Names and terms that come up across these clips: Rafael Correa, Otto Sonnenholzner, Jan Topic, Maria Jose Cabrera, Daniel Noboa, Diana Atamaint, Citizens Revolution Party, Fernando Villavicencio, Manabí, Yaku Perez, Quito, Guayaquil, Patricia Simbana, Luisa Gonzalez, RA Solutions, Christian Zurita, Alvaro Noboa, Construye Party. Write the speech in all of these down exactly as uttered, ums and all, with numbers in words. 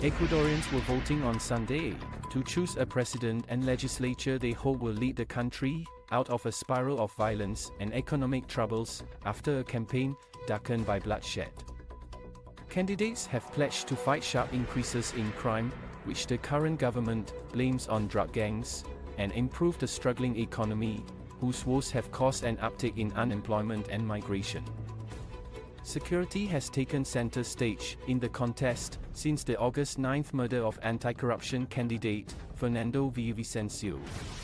Ecuadorians were voting on Sunday to choose a president and legislature they hope will lead the country out of a spiral of violence and economic troubles after a campaign darkened by bloodshed. Candidates have pledged to fight sharp increases in crime, which the current government blames on drug gangs, and improve the struggling economy, whose woes have caused an uptick in unemployment and migration. Security has taken center stage in the contest since the August ninth murder of anti-corruption candidate Fernando Villavicencio,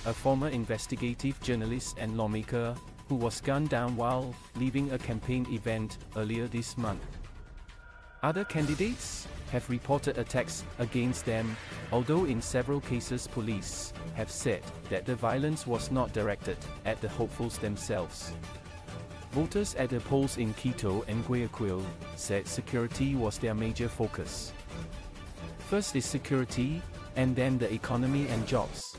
a former investigative journalist and lawmaker, who was gunned down while leaving a campaign event earlier this month. Other candidates have reported attacks against them, although in several cases police have said that the violence was not directed at the hopefuls themselves. Voters at the polls in Quito and Guayaquil said security was their major focus. First is security, and then the economy and jobs.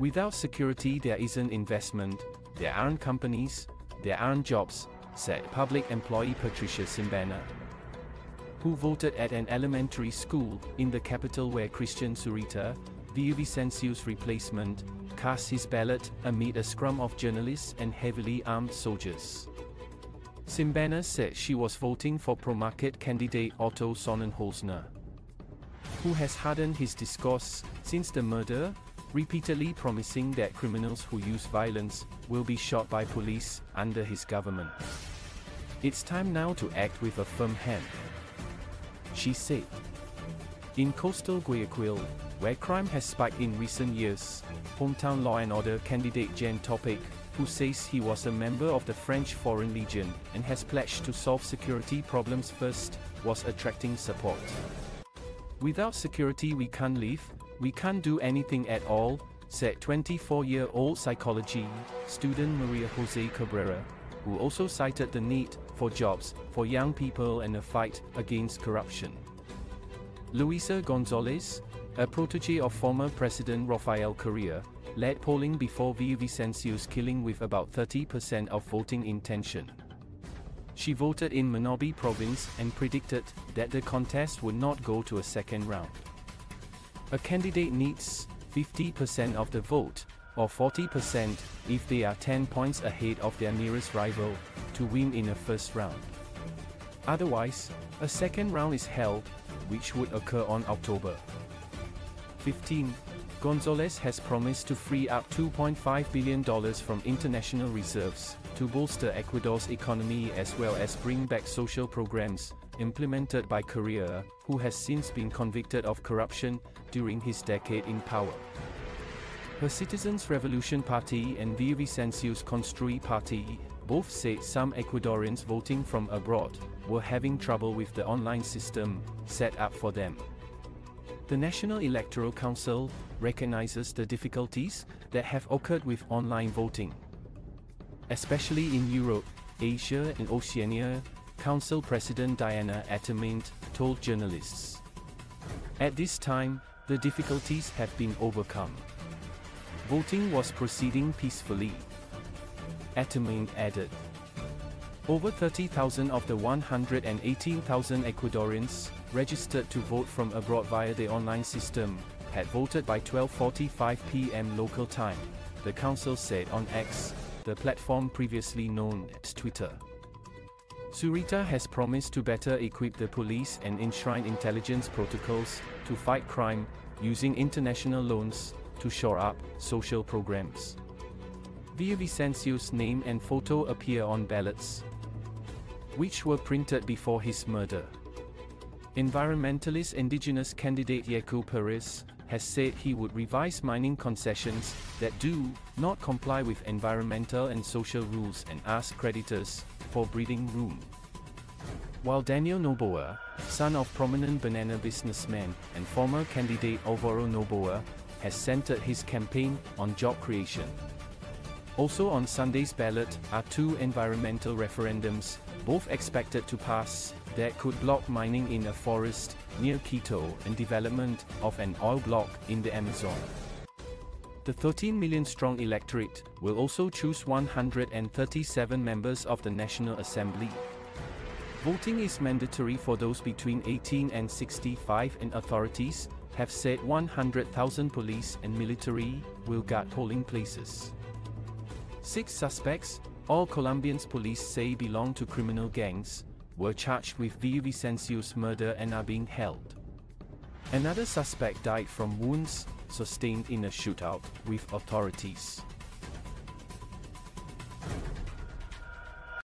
Without security there isn't investment, there aren't companies, there aren't jobs, said public employee Patricia Simbana, who voted at an elementary school in the capital where Christian Zurita, Villavicencio's replacement, cast his ballot amid a scrum of journalists and heavily armed soldiers. Simbana said she was voting for pro-market candidate Otto Sonnenholzner, who has hardened his discourse since the murder, repeatedly promising that criminals who use violence will be shot by police under his government. "It's time now to act with a firm hand," she said. In coastal Guayaquil, where crime has spiked in recent years, hometown Law and Order candidate Jan Topic, who says he was a member of the French Foreign Legion and has pledged to solve security problems first, was attracting support. "Without security we can't live, we can't do anything at all," said twenty-four-year-old psychology student Maria Jose Cabrera, who also cited the need for jobs for young people and a fight against corruption. Luisa Gonzalez, a protégé of former President Rafael Correa, led polling before Villavicencio's killing with about thirty percent of voting intention. She voted in Manabí province and predicted that the contest would not go to a second round. "A candidate needs fifty percent of the vote, or forty percent if they are ten points ahead of their nearest rival, to win in a first round. Otherwise, a second round is held, which would occur on October fifteenth, Gonzalez has promised to free up two point five billion dollars from international reserves to bolster Ecuador's economy as well as bring back social programs implemented by Correa, who has since been convicted of corruption during his decade in power. Her Citizens Revolution Party and Villavicencio's Construye Party both said some Ecuadorians voting from abroad were having trouble with the online system set up for them. The National Electoral Council recognizes the difficulties that have occurred with online voting, especially in Europe, Asia and Oceania, Council President Diana Atamaint told journalists. "At this time, the difficulties have been overcome. Voting was proceeding peacefully," Atamaint added. Over thirty thousand of the one hundred eighteen thousand Ecuadorians registered to vote from abroad via the online system had voted by twelve forty-five p m local time, the council said on X, the platform previously known as Twitter. Zurita has promised to better equip the police and enshrine intelligence protocols to fight crime, using international loans to shore up social programs. Villavicencio's name and photo appear on ballots, which were printed before his murder. Environmentalist indigenous candidate Yaku Perez has said he would revise mining concessions that do not comply with environmental and social rules and ask creditors for breathing room. While Daniel Noboa, son of prominent banana businessman and former candidate Alvaro Noboa, has centered his campaign on job creation. Also on Sunday's ballot are two environmental referendums, both expected to pass, that could block mining in a forest near Quito and development of an oil block in the Amazon. The thirteen million strong electorate will also choose one hundred thirty-seven members of the National Assembly. Voting is mandatory for those between eighteen and sixty-five, and authorities have said one hundred thousand police and military will guard polling places. Six suspects, all Colombians police say belong to criminal gangs, were charged with Villavicencio's murder and are being held. Another suspect died from wounds sustained in a shootout with authorities.